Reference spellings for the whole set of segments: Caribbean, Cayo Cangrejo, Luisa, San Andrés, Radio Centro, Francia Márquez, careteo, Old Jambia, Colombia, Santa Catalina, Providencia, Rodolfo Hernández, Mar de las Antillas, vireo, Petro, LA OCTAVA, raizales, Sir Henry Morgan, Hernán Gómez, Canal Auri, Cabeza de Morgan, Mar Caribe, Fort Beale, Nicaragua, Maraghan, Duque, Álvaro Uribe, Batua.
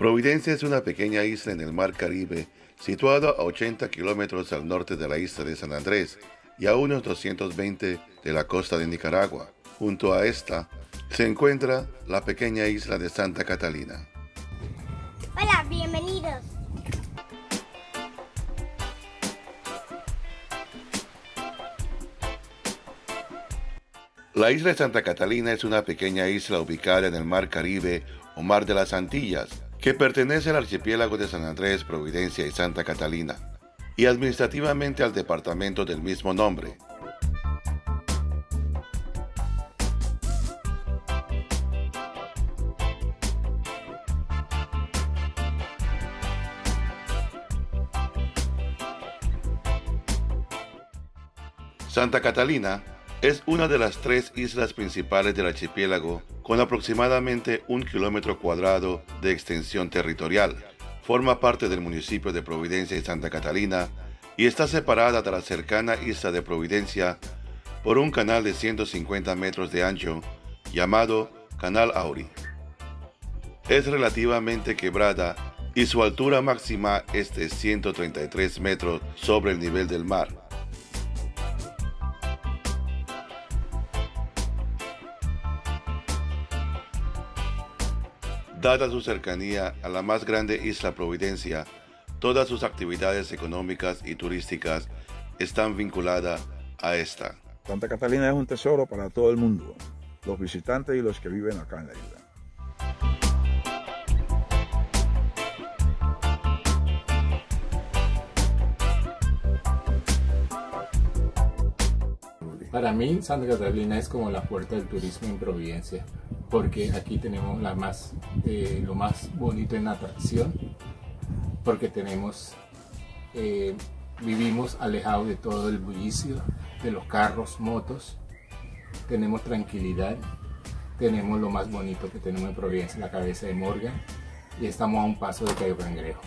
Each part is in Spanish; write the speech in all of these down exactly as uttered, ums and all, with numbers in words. Providencia es una pequeña isla en el Mar Caribe, situada a ochenta kilómetros al norte de la isla de San Andrés y a unos doscientos veinte de la costa de Nicaragua. Junto a esta se encuentra la pequeña isla de Santa Catalina. Hola, bienvenidos. La isla de Santa Catalina es una pequeña isla ubicada en el Mar Caribe o Mar de las Antillas, que pertenece al archipiélago de San Andrés, Providencia y Santa Catalina, y administrativamente al departamento del mismo nombre. Santa Catalina es una de las tres islas principales del archipiélago, con aproximadamente un kilómetro cuadrado de extensión territorial. Forma parte del municipio de Providencia y Santa Catalina y está separada de la cercana isla de Providencia por un canal de ciento cincuenta metros de ancho llamado Canal Auri. Es relativamente quebrada y su altura máxima es de ciento treinta y tres metros sobre el nivel del mar. Dada su cercanía a la más grande isla Providencia, todas sus actividades económicas y turísticas están vinculadas a esta. Santa Catalina es un tesoro para todo el mundo, los visitantes y los que viven acá en la isla. Para mí, Santa Catalina es como la puerta del turismo en Providencia, porque aquí tenemos la más, eh, lo más bonito en atracción, porque tenemos, eh, vivimos alejados de todo el bullicio, de los carros, motos, tenemos tranquilidad, tenemos lo más bonito que tenemos en Providencia, la Cabeza de Morgan, y estamos a un paso de Cayo Cangrejo.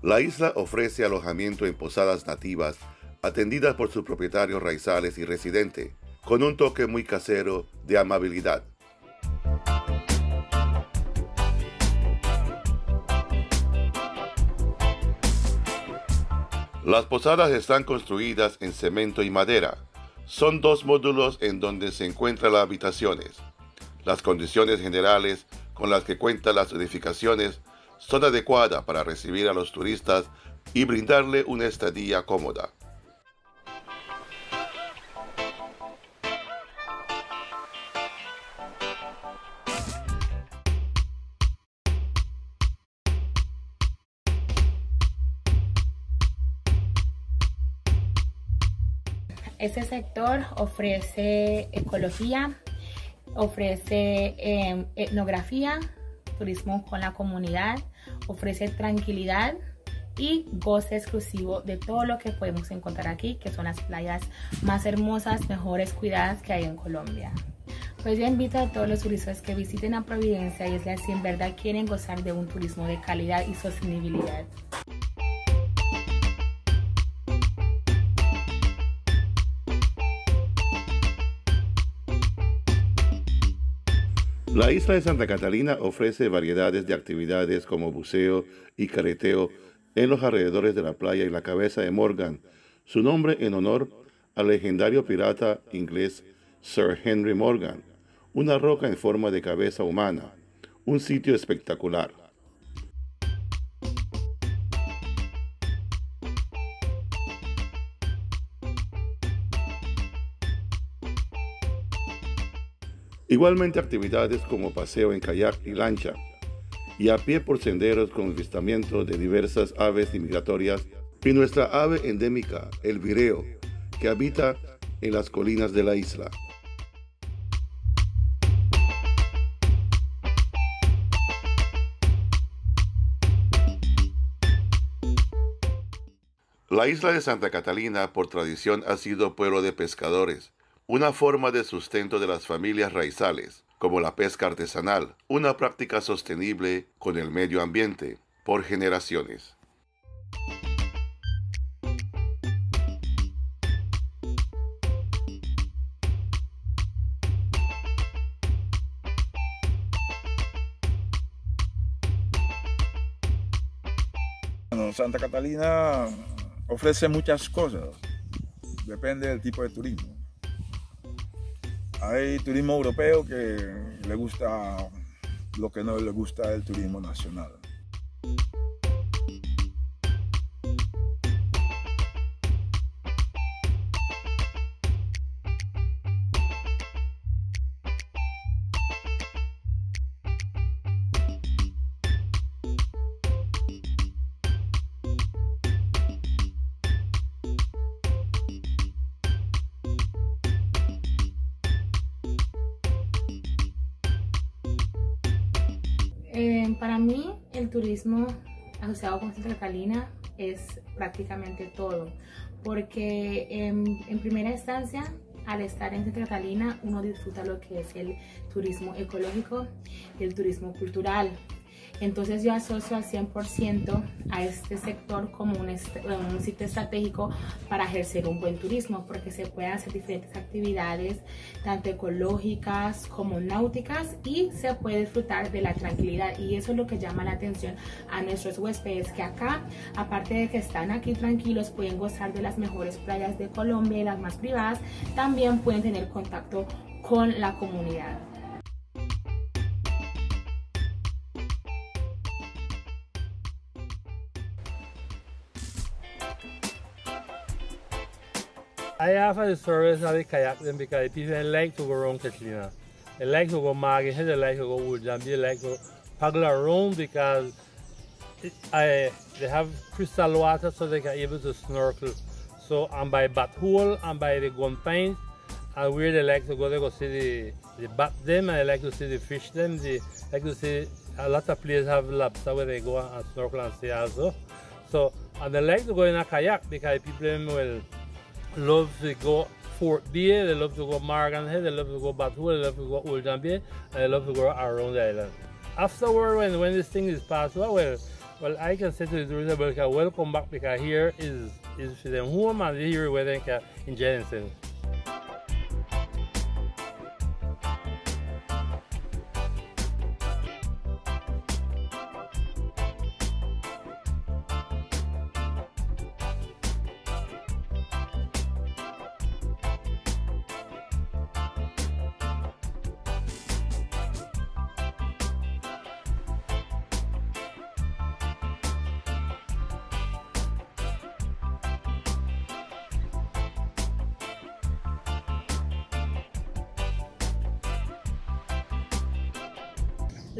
La isla ofrece alojamiento en posadas nativas, atendidas por sus propietarios raizales y residentes, con un toque muy casero de amabilidad. Las posadas están construidas en cemento y madera. Son dos módulos en donde se encuentran las habitaciones. Las condiciones generales con las que cuentan las edificaciones son adecuadas para recibir a los turistas y brindarle una estadía cómoda. Este sector ofrece ecología, ofrece eh, etnografía, turismo con la comunidad, ofrece tranquilidad y goce exclusivo de todo lo que podemos encontrar aquí, que son las playas más hermosas, mejores cuidadas que hay en Colombia. Pues yo invito a todos los turistas que visiten a Providencia y isla si en verdad quieren gozar de un turismo de calidad y sostenibilidad. La isla de Santa Catalina ofrece variedades de actividades como buceo y careteo en los alrededores de la playa y la Cabeza de Morgan, su nombre en honor al legendario pirata inglés Sir Henry Morgan, una roca en forma de cabeza humana, un sitio espectacular. Igualmente actividades como paseo en kayak y lancha, y a pie por senderos con avistamiento de diversas aves migratorias y nuestra ave endémica, el vireo, que habita en las colinas de la isla. La isla de Santa Catalina por tradición ha sido pueblo de pescadores, una forma de sustento de las familias raizales, como la pesca artesanal, una práctica sostenible con el medio ambiente. por generaciones. Bueno, Santa Catalina ofrece muchas cosas, depende del tipo de turismo. Hay turismo europeo que le gusta lo que no le gusta el turismo nacional. Eh, para mí el turismo asociado con Santa Catalina es prácticamente todo, porque eh, en primera instancia, al estar en Santa Catalina uno disfruta lo que es el turismo ecológico y el turismo cultural. Entonces yo asocio al cien por ciento a este sector como un, un sitio estratégico para ejercer un buen turismo, porque se pueden hacer diferentes actividades, tanto ecológicas como náuticas, y se puede disfrutar de la tranquilidad, y eso es lo que llama la atención a nuestros huéspedes, que acá, aparte de que están aquí tranquilos, pueden gozar de las mejores playas de Colombia y las más privadas, también pueden tener contacto con la comunidad. I have a service that I kayak them because the people like to go around Catalina. They like to go Maraghan, they like to go Old Jambia, they like to paddle around because it, I, they have crystal water so they can able to snorkel. So I'm by Batua and by the gun pines, and where they like to go, they go see the, the bat them and they like to see the fish them. They like to see a lot of places have lobster where they go and snorkel and see also. So, and they like to go in a kayak because people will love to go Fort Beale, they love to go Maraghan, they love to go Batua, they love to go Old Jambia, and they love to go around the island. Afterward, when, when this thing is passed, well, well, I can say to the tourists, well, welcome back, because here is, is for them home, and here where they can enjoy themselves.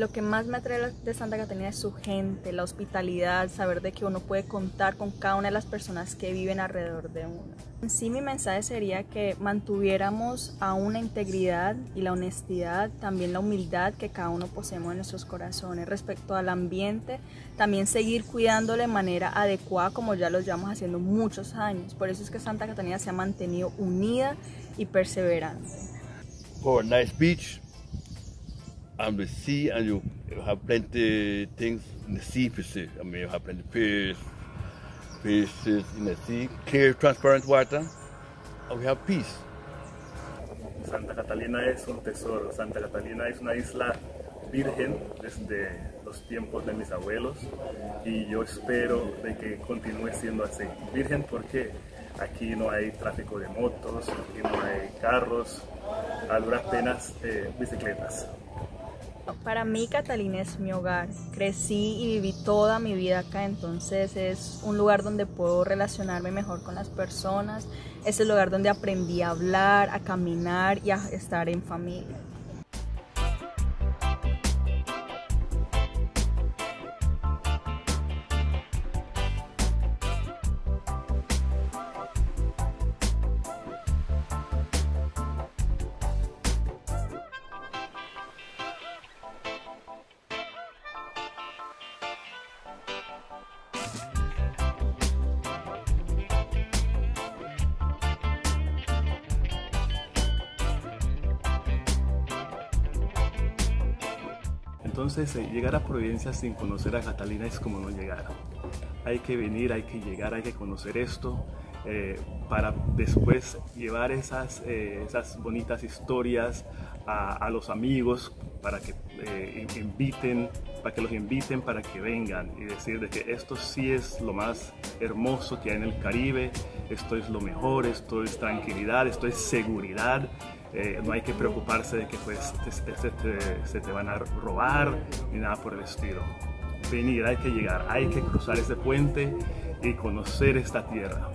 Lo que más me atrae de Santa Catalina es su gente, la hospitalidad, saber de que uno puede contar con cada una de las personas que viven alrededor de uno. En sí, mi mensaje sería que mantuviéramos aún la integridad y la honestidad, también la humildad que cada uno poseemos en nuestros corazones respecto al ambiente, también seguir cuidándolo de manera adecuada como ya lo llevamos haciendo muchos años. Por eso es que Santa Catalina se ha mantenido unida y perseverante. For a nice beach. And the sea, and you, you have plenty things in the sea per se. I mean, you have plenty fish, fishes in the sea, clear, transparent water, and we have peace. Santa Catalina es un tesoro. Santa Catalina es una isla virgen desde los tiempos de mis abuelos, y yo espero de que continúe siendo así. Virgen porque aquí no hay tráfico de motos, aquí no hay carros, a duras penas eh, bicicletas. Para mí Catalina es mi hogar, crecí y viví toda mi vida acá, entonces es un lugar donde puedo relacionarme mejor con las personas, es el lugar donde aprendí a hablar, a caminar y a estar en familia. Entonces eh, llegar a Providencia sin conocer a Catalina es como no llegar. Hay que venir, hay que llegar, hay que conocer esto eh, para después llevar esas, eh, esas bonitas historias a, a los amigos para que eh, inviten, para que los inviten, para que vengan y decir de que esto sí es lo más hermoso que hay en el Caribe, esto es lo mejor, esto es tranquilidad, esto es seguridad. Eh, no hay que preocuparse de que pues, te, te, te, se te van a robar ni nada por el estilo. Venir, hay que llegar, hay que cruzar ese puente y conocer esta tierra.